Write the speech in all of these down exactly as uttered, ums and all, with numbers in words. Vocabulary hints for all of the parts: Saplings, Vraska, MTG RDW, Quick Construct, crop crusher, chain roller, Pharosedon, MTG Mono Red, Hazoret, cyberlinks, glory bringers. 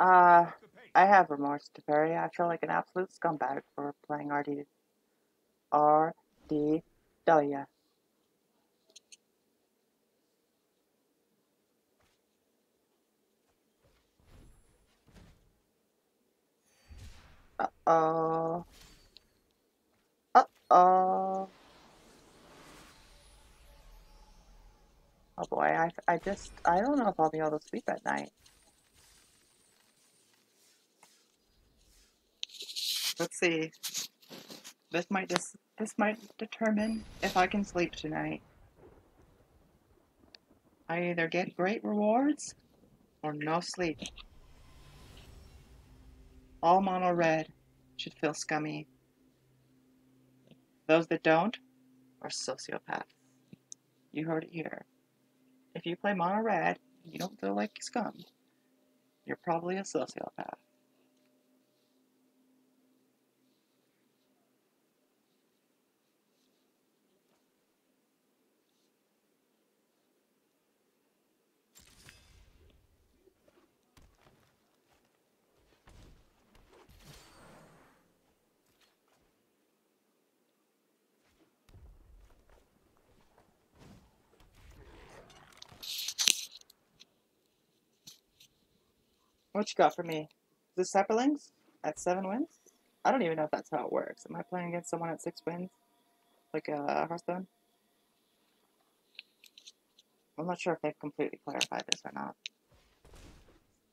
Uh, I have remorse to bury. I feel like an absolute scumbag for playing R D W. Uh-oh. Uh-oh. Oh boy, I, I just, I don't know if I'll be able to sleep at night. Let's see. This might just, this might determine if I can sleep tonight. I either get great rewards or no sleep. All mono red should feel scummy. Those that don't are sociopaths. You heard it here. If you play mono red and you don't feel like scum, you're probably a sociopath. What you got for me? The Saplings at seven wins? I don't even know if that's how it works. Am I playing against someone at six wins? Like a Hearthstone? I'm not sure if they've completely clarified this or not.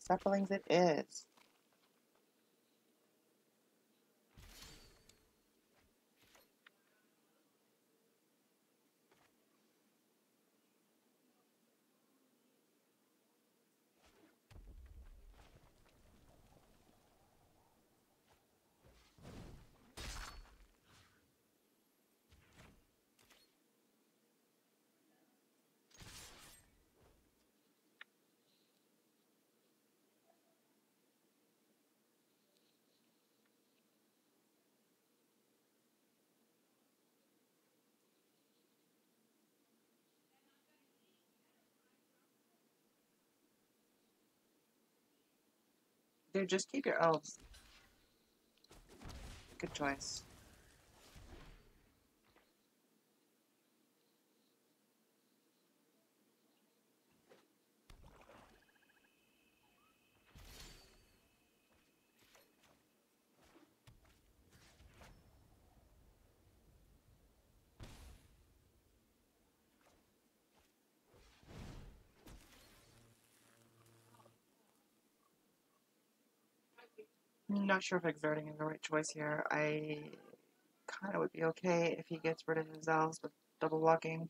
Saplings it is. Dude, just keep your elves. Good choice. Not sure if exerting is the right choice here. I kind of would be okay if he gets rid of his elves with double blocking.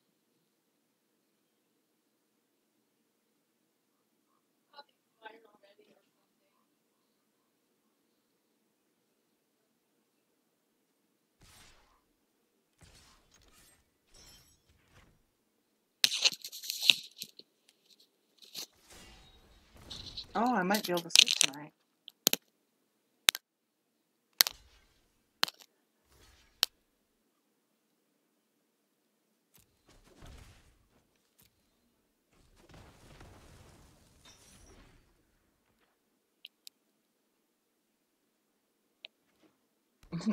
Oh, I might be able to sleep tonight.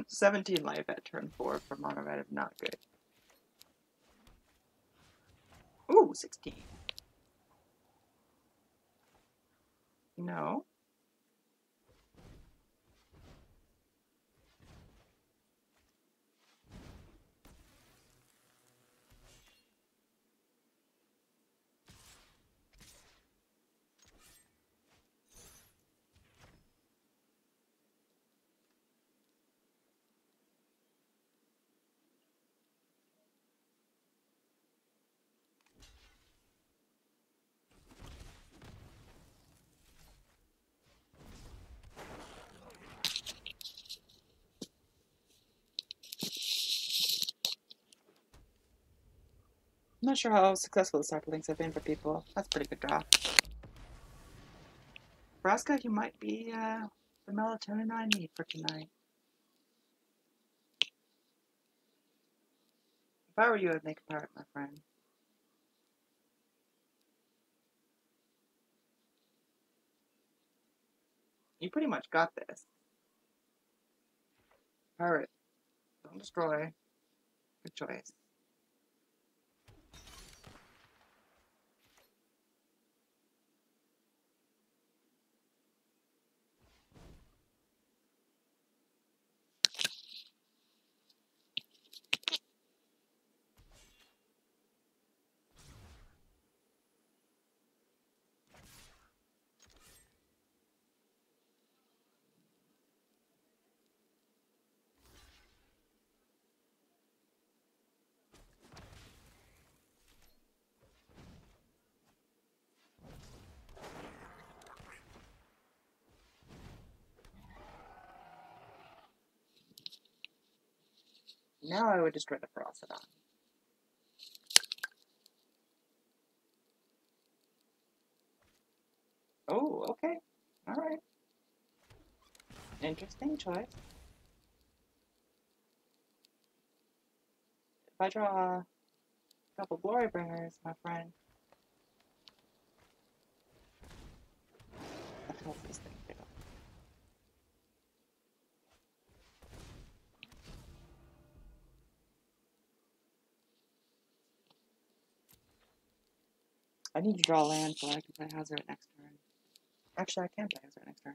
seventeen life at turn four for mono red, not good. Ooh, sixteen. No. I'm not sure how successful the cyberlinks have been for people. That's a pretty good draft. Vraska, you might be uh, the melatonin I need for tonight. If I were you, I'd make a pirate, my friend. You pretty much got this. Pirate. Don't destroy. Good choice. Now I would destroy the Pharosedon. Oh, okay. Alright. Interesting choice. If I draw a couple glory bringers, my friend. What the hell is this thing? I need to draw land so I can play Hazoret next turn. Actually, I can play Hazoret next turn.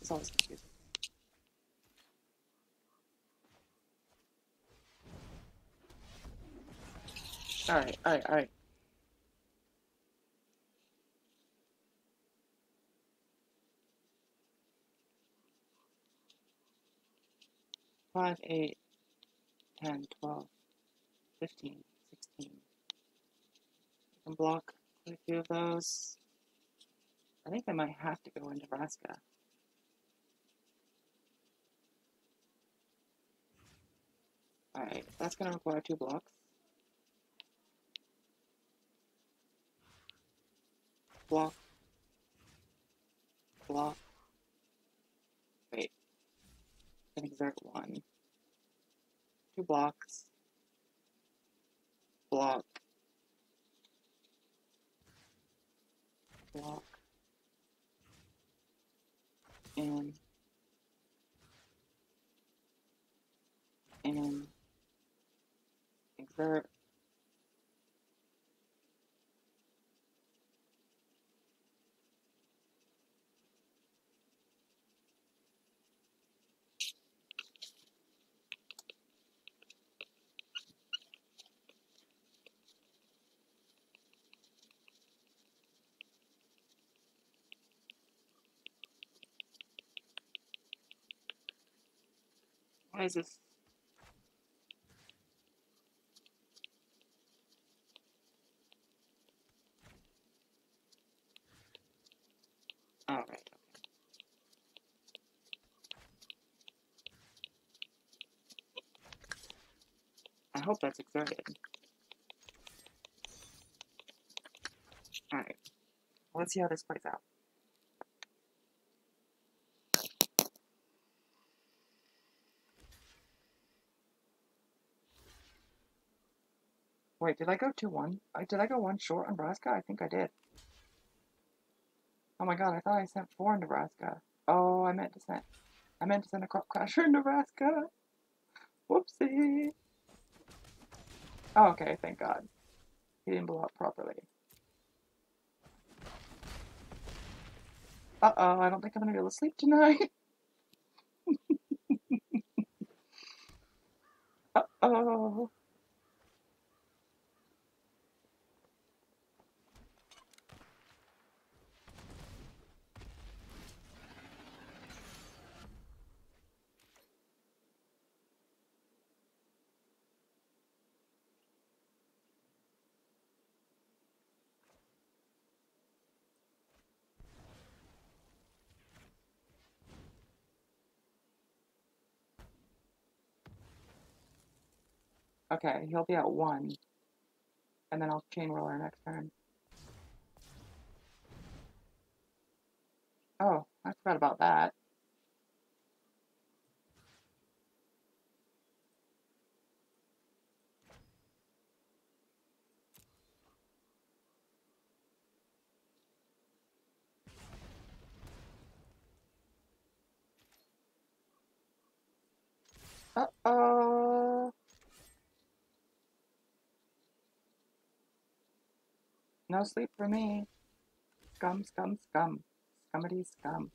It's always confusing. Alright, alright, alright. Five, eight, ten, twelve, fifteen, sixteen. I can block a few of those. I think I might have to go into Vraska. Alright, that's going to require two blocks. Block. Block. Wait. An exert one. Two blocks. Block. Block and and exert Why is this? All right. I hope that's exerted. All right. Let's see how this plays out. Wait, did I go two one? Did I go one short on Vraska? I think I did. Oh my god, I thought I sent four in Vraska. Oh, I meant to send... I meant to send a crop crusher in Vraska. Whoopsie! Oh, okay, thank god. He didn't blow up properly. Uh-oh, I don't think I'm gonna be able to sleep tonight. Uh-oh. Okay, he'll be at one. And then I'll chain roller next turn. Oh, I forgot about that. Uh-oh. No sleep for me. Scum, scum, scum. Scummity scum.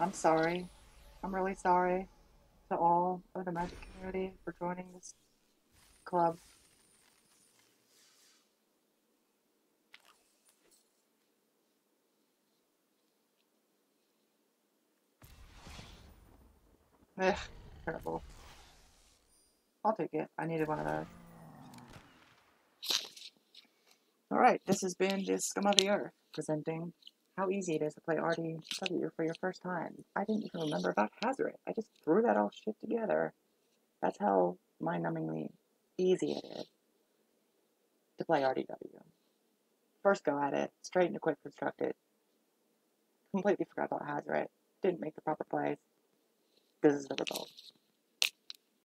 I'm sorry. I'm really sorry to all of the Magic community for joining this club. Ugh, terrible. I'll take it. I needed one of those. Alright, this has been the Scum of the Earth presenting how easy it is to play R D W for your first time. I didn't even remember about Hazoret. I just threw that all shit together. That's how mind-numbingly easy it is to play R D W. First go at it, straight into Quick Construct it. Completely forgot about Hazoret. Didn't make the proper plays. This is the result.